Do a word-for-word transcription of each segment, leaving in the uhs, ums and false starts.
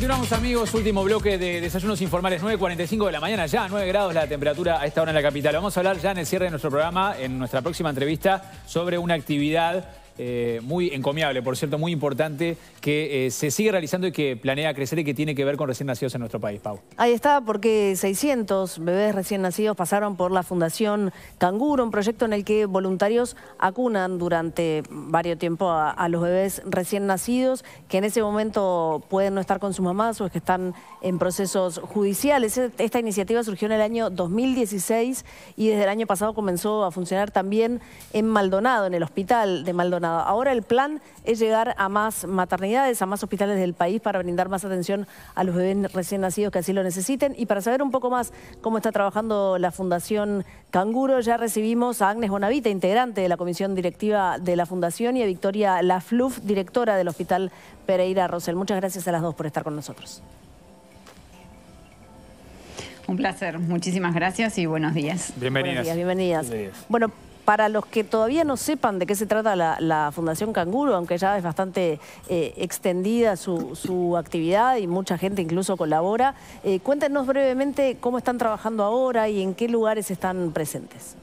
Continuamos, amigos, último bloque de Desayunos Informales, nueve cuarenta y cinco de la mañana, ya nueve grados la temperatura a esta hora en la capital. Vamos a hablar ya en el cierre de nuestro programa, en nuestra próxima entrevista, sobre una actividad eh, muy encomiable, por cierto, muy importante, que eh, se sigue realizando y que planea crecer y que tiene que ver con recién nacidos en nuestro país, Pau. Ahí está, porque seiscientos bebés recién nacidos pasaron por la Fundación Canguro, un proyecto en el que voluntarios acunan durante varios tiempo a, a los bebés recién nacidos, que en ese momento pueden no estar con su mamás o es que están en procesos judiciales. Esta iniciativa surgió en el año dos mil dieciséis y desde el año pasado comenzó a funcionar también en Maldonado, en el hospital de Maldonado. Ahora el plan es llegar a más maternidades, a más hospitales del país para brindar más atención a los bebés recién nacidos que así lo necesiten. Y para saber un poco más cómo está trabajando la Fundación Canguro, ya recibimos a Agnes Bonavita, integrante de la Comisión Directiva de la Fundación, y a Victoria Lafluf, directora del Hospital Pereira Rossell. Muchas gracias a las dos por estar con nosotros. Un placer, muchísimas gracias y buenos días. Bienvenidas. Buenos días, bienvenidas. Bienvenidas. Bueno, para los que todavía no sepan de qué se trata la, la Fundación Canguro, aunque ya es bastante eh, extendida su, su actividad y mucha gente incluso colabora, eh, cuéntenos brevemente cómo están trabajando ahora y en qué lugares están presentes.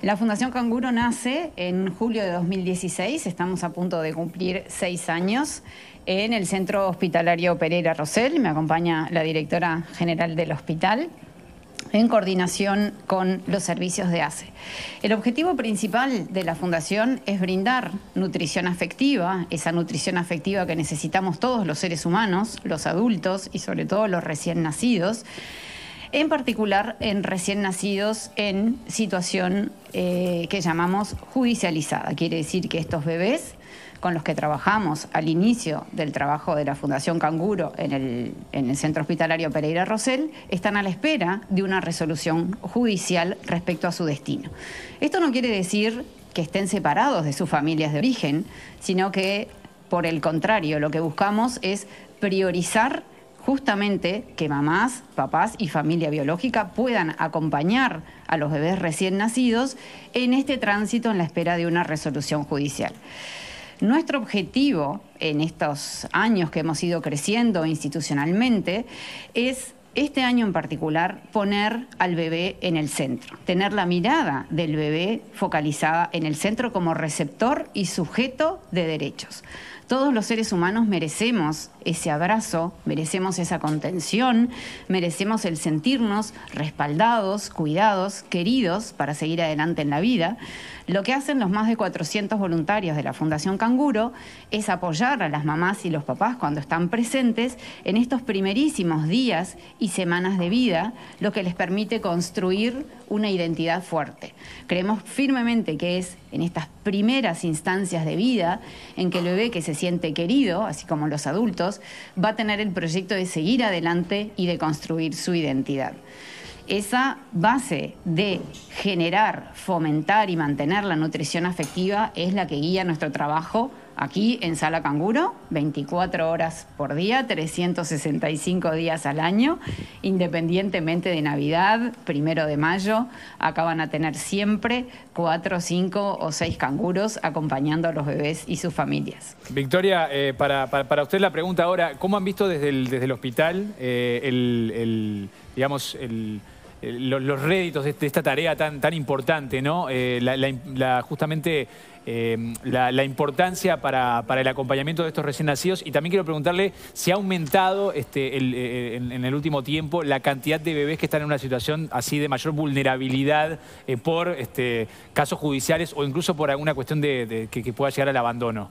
La Fundación Canguro nace en julio de dos mil dieciséis, estamos a punto de cumplir seis años en el Centro Hospitalario Pereira Rossell, me acompaña la directora general del hospital, en coordinación con los servicios de A S E. El objetivo principal de la Fundación es brindar nutrición afectiva, esa nutrición afectiva que necesitamos todos los seres humanos, los adultos y sobre todo los recién nacidos, en particular en recién nacidos en situación eh, que llamamos judicializada. Quiere decir que estos bebés con los que trabajamos al inicio del trabajo de la Fundación Canguro en el, en el Centro Hospitalario Pereira Rossell están a la espera de una resolución judicial respecto a su destino. Esto no quiere decir que estén separados de sus familias de origen, sino que, por el contrario, lo que buscamos es priorizar justamente que mamás, papás y familia biológica puedan acompañar a los bebés recién nacidos en este tránsito en la espera de una resolución judicial. Nuestro objetivo en estos años que hemos ido creciendo institucionalmente es, este año en particular, poner al bebé en el centro, tener la mirada del bebé focalizada en el centro como receptor y sujeto de derechos. Todos los seres humanos merecemos ese abrazo, merecemos esa contención, merecemos el sentirnos respaldados, cuidados, queridos para seguir adelante en la vida. Lo que hacen los más de cuatrocientos voluntarios de la Fundación Canguro es apoyar a las mamás y los papás cuando están presentes en estos primerísimos días y semanas de vida, lo que les permite construir una identidad fuerte. Creemos firmemente que es en estas primeras instancias de vida en que el bebé que se siente querido, así como los adultos, va a tener el proyecto de seguir adelante y de construir su identidad. Esa base de generar, fomentar y mantener la nutrición afectiva es la que guía nuestro trabajo aquí en Sala Canguro, veinticuatro horas por día, trescientos sesenta y cinco días al año, independientemente de Navidad, primero de mayo, acá van a tener siempre cuatro, cinco o seis canguros acompañando a los bebés y sus familias. Victoria, eh, para, para, para usted la pregunta ahora, ¿cómo han visto desde el, desde el hospital eh, el, el, digamos, el... Los, los réditos de esta tarea tan, tan importante, ¿no? Eh, la, la, la, justamente eh, la, la importancia para, para el acompañamiento de estos recién nacidos? Y también quiero preguntarle si ha aumentado este, el, el, en el último tiempo la cantidad de bebés que están en una situación así de mayor vulnerabilidad eh, por este, casos judiciales o incluso por alguna cuestión de, de, que, que pueda llegar al abandono.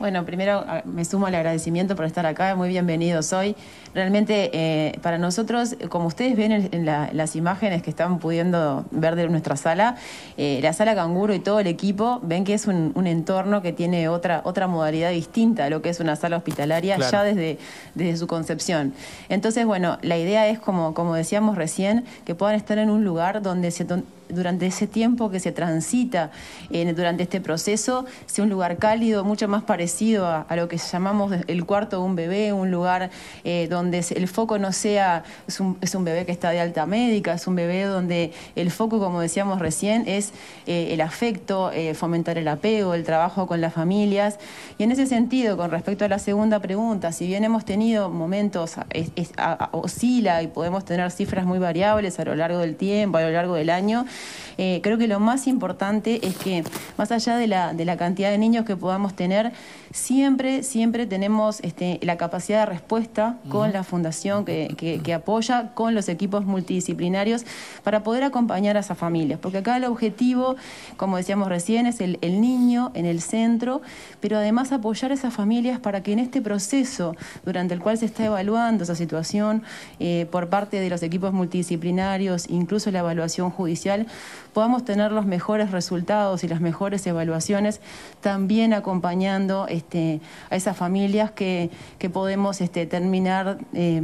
Bueno, primero me sumo al agradecimiento por estar acá, muy bienvenidos hoy. Realmente eh, para nosotros, como ustedes ven en la, las imágenes que están pudiendo ver de nuestra sala, eh, la Sala Canguro y todo el equipo, ven que es un, un entorno que tiene otra, otra modalidad distinta a lo que es una sala hospitalaria, claro, ya desde, desde su concepción. Entonces, bueno, la idea es, como, como decíamos recién, que puedan estar en un lugar donde se... durante ese tiempo que se transita eh, durante este proceso sea un lugar cálido, mucho más parecido a, a lo que llamamos el cuarto de un bebé, un lugar eh, donde el foco no sea, es un, es un bebé que está de alta médica, es un bebé donde el foco, como decíamos recién, es eh, el afecto, eh, fomentar el apego, el trabajo con las familias. Y en ese sentido, con respecto a la segunda pregunta, si bien hemos tenido momentos, es, es, a, a, oscila y podemos tener cifras muy variables a lo largo del tiempo, a lo largo del año, eh, creo que lo más importante es que, más allá de la, de la cantidad de niños que podamos tener, siempre, siempre tenemos este, la capacidad de respuesta con la fundación que, que, que apoya, con los equipos multidisciplinarios, para poder acompañar a esas familias. Porque acá el objetivo, como decíamos recién, es el, el niño en el centro, pero además apoyar a esas familias para que en este proceso, durante el cual se está evaluando esa situación, eh, por parte de los equipos multidisciplinarios, incluso la evaluación judicial, podamos tener los mejores resultados y las mejores evaluaciones, también acompañando este, a esas familias que, que podemos este, terminar eh,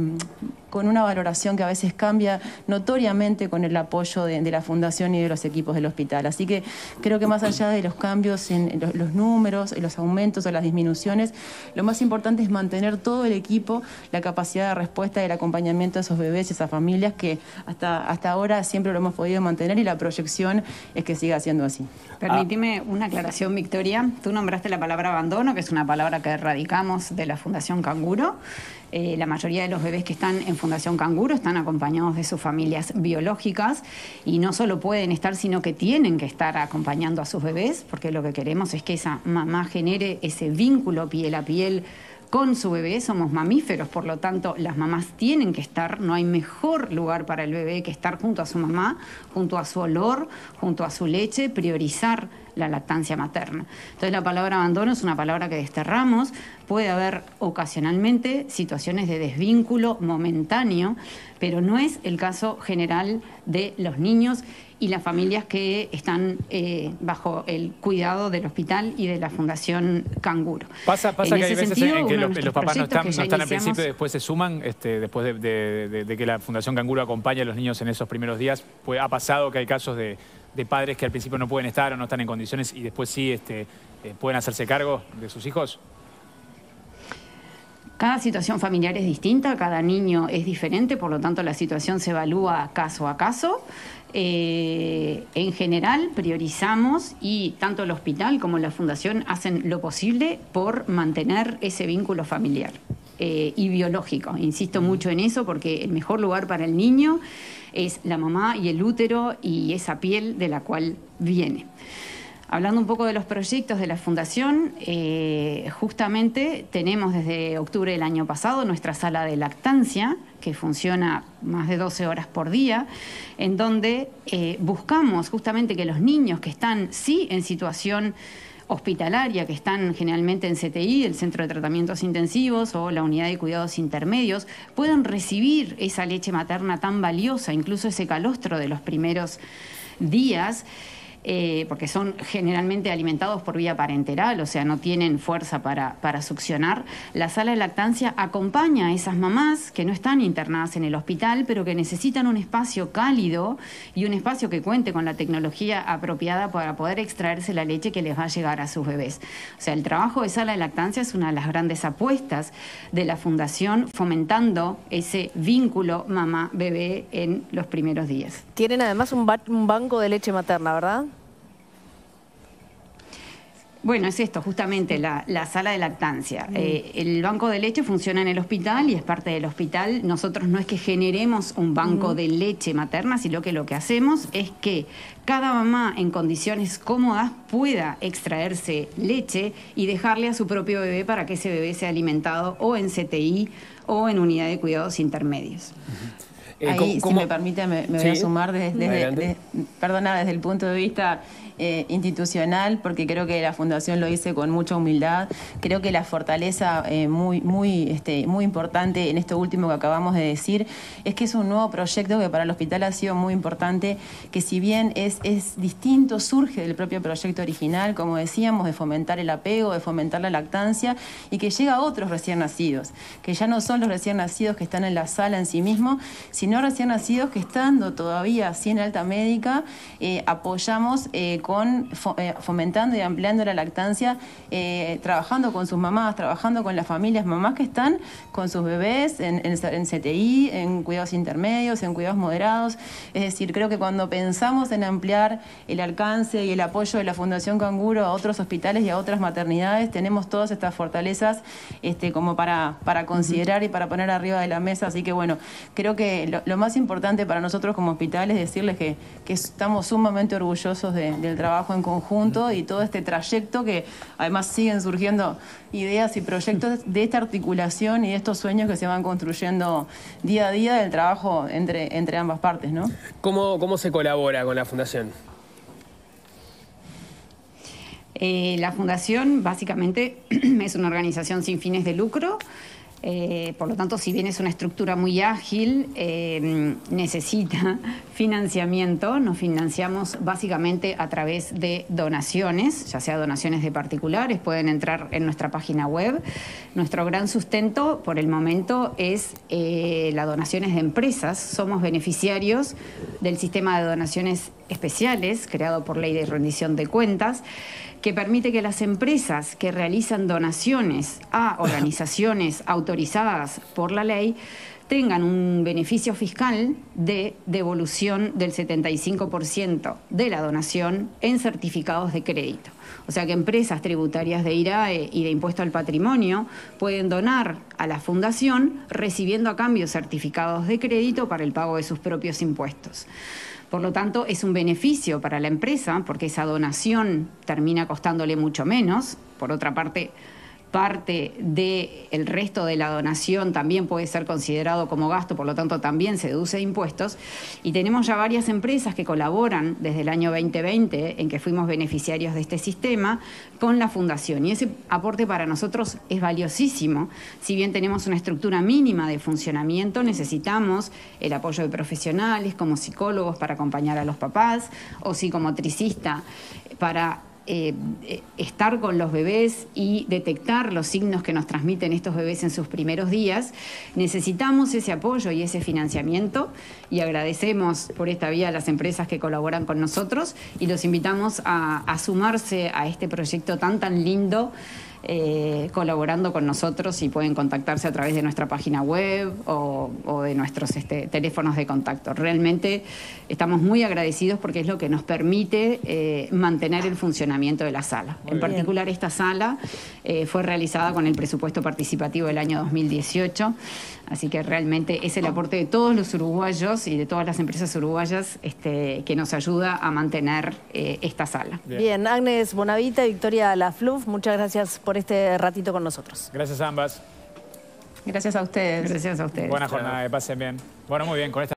con una valoración que a veces cambia notoriamente con el apoyo de, de la Fundación y de los equipos del hospital. Así que creo que más allá de los cambios en los, los números, en los aumentos o las disminuciones, lo más importante es mantener todo el equipo, la capacidad de respuesta y el acompañamiento de esos bebés y esas familias que hasta, hasta ahora siempre lo hemos podido mantener, y la proyección es que siga siendo así. Permíteme una aclaración, Victoria. Tú nombraste la palabra abandono, que es una palabra que erradicamos de la Fundación Canguro. Eh, la mayoría de los bebés que están en Fundación Canguro están acompañados de sus familias biológicas, y no solo pueden estar, sino que tienen que estar acompañando a sus bebés, porque lo que queremos es que esa mamá genere ese vínculo piel a piel con su bebé. Somos mamíferos, por lo tanto las mamás tienen que estar, no hay mejor lugar para el bebé que estar junto a su mamá, junto a su olor, junto a su leche, priorizar la lactancia materna. Entonces la palabra abandono es una palabra que desterramos. Puede haber ocasionalmente situaciones de desvínculo momentáneo, pero no es el caso general de los niños y las familias que están eh, bajo el cuidado del hospital y de la Fundación Canguro. Pasa, pasa en que hay veces sentido, en que los, los papás no están, no están al principio, después se suman, este, después de, de, de, de que la Fundación Canguro acompaña a los niños en esos primeros días. Pues, ha pasado que hay casos de, de padres que al principio no pueden estar o no están en condiciones y después sí este, eh, pueden hacerse cargo de sus hijos. Cada situación familiar es distinta, cada niño es diferente, por lo tanto la situación se evalúa caso a caso. Eh, en general priorizamos, y tanto el hospital como la fundación hacen lo posible por mantener ese vínculo familiar eh, y biológico. Insisto mucho en eso, porque el mejor lugar para el niño es la mamá y el útero y esa piel de la cual viene. Hablando un poco de los proyectos de la Fundación, eh, justamente tenemos desde octubre del año pasado nuestra sala de lactancia, que funciona más de doce horas por día, en donde eh, buscamos justamente que los niños que están sí en situación hospitalaria, que están generalmente en C T I, el Centro de Tratamientos Intensivos, o la Unidad de Cuidados Intermedios, puedan recibir esa leche materna tan valiosa, incluso ese calostro de los primeros días, Eh, porque son generalmente alimentados por vía parenteral, o sea, no tienen fuerza para, para succionar. La sala de lactancia acompaña a esas mamás que no están internadas en el hospital, pero que necesitan un espacio cálido y un espacio que cuente con la tecnología apropiada para poder extraerse la leche que les va a llegar a sus bebés. O sea, el trabajo de sala de lactancia es una de las grandes apuestas de la Fundación, fomentando ese vínculo mamá-bebé en los primeros días. Tienen además un, ba- un banco de leche materna, ¿verdad? Bueno, es esto, justamente, la, la sala de lactancia. Eh, el banco de leche funciona en el hospital y es parte del hospital. Nosotros no es que generemos un banco de leche materna, sino que lo que hacemos es que cada mamá en condiciones cómodas pueda extraerse leche y dejarle a su propio bebé para que ese bebé sea alimentado o en C T I o en unidad de cuidados intermedios. Uh-huh. Eh, Ahí, ¿cómo, si cómo? me permite, me, me ¿Sí? voy a sumar desde, desde, desde, perdona, desde el punto de vista eh, institucional, porque creo que la Fundación lo hice con mucha humildad. Creo que la fortaleza eh, muy, muy, este, muy importante en esto último que acabamos de decir es que es un nuevo proyecto que para el hospital ha sido muy importante, que si bien es, es distinto, surge del propio proyecto original, como decíamos, de fomentar el apego, de fomentar la lactancia, y que llega a otros recién nacidos, que ya no son los recién nacidos que están en la sala en sí mismo, sino recién nacidos que estando todavía así en alta médica, eh, apoyamos eh, con fomentando y ampliando la lactancia, eh, trabajando con sus mamás, trabajando con las familias, mamás que están con sus bebés en, en, en C T I, en cuidados intermedios, en cuidados moderados. Es decir, creo que cuando pensamos en ampliar el alcance y el apoyo de la Fundación Canguro a otros hospitales y a otras maternidades, tenemos todas estas fortalezas este, como para, para considerar y para poner arriba de la mesa. Así que bueno, creo que lo, lo más importante para nosotros como hospital es decirles que, que estamos sumamente orgullosos de, del trabajo en conjunto y todo este trayecto, que además siguen surgiendo ideas y proyectos de esta articulación y de estos sueños que se van construyendo día a día del trabajo entre, entre ambas partes, ¿no? ¿Cómo, cómo se colabora con la Fundación? Eh, la Fundación básicamente es una organización sin fines de lucro, eh, por lo tanto, si bien es una estructura muy ágil, eh, necesita financiamiento. Nos financiamos básicamente a través de donaciones, ya sea donaciones de particulares, pueden entrar en nuestra página web. Nuestro gran sustento por el momento es eh, las donaciones de empresas. Somos beneficiarios del sistema de donaciones especiales creado por ley de rendición de cuentas, que permite que las empresas que realizan donaciones a organizaciones autorizadas por la ley tengan un beneficio fiscal de devolución del setenta y cinco por ciento de la donación en certificados de crédito. O sea que empresas tributarias de I R A E y de Impuesto al Patrimonio pueden donar a la Fundación recibiendo a cambio certificados de crédito para el pago de sus propios impuestos. Por lo tanto, es un beneficio para la empresa porque esa donación termina costándole mucho menos. Por otra parte, parte del resto de la donación también puede ser considerado como gasto, por lo tanto también se deduce de impuestos. Y tenemos ya varias empresas que colaboran desde el año veinte veinte, en que fuimos beneficiarios de este sistema, con la Fundación. Y ese aporte para nosotros es valiosísimo. Si bien tenemos una estructura mínima de funcionamiento, necesitamos el apoyo de profesionales como psicólogos para acompañar a los papás, o psicomotricista para Eh, eh, estar con los bebés y detectar los signos que nos transmiten estos bebés en sus primeros días. Necesitamos ese apoyo y ese financiamiento, y agradecemos por esta vía a las empresas que colaboran con nosotros y los invitamos a, a sumarse a este proyecto tan tan lindo, eh, colaborando con nosotros, y pueden contactarse a través de nuestra página web o, o de nuestros este, teléfonos de contacto. Realmente estamos muy agradecidos porque es lo que nos permite eh, mantener el funcionamiento de la sala. Muy en bien. particular esta sala eh, fue realizada con el presupuesto participativo del año dos mil dieciocho, así que realmente es el aporte de todos los uruguayos y de todas las empresas uruguayas este, que nos ayuda a mantener eh, esta sala. Bien. bien, Agnes Bonavita y Victoria Lafluf, muchas gracias por este ratito con nosotros. Gracias a ambas. Gracias a ustedes. Gracias a ustedes. Buena jornada, que pasen bien. Bueno, muy bien, con esta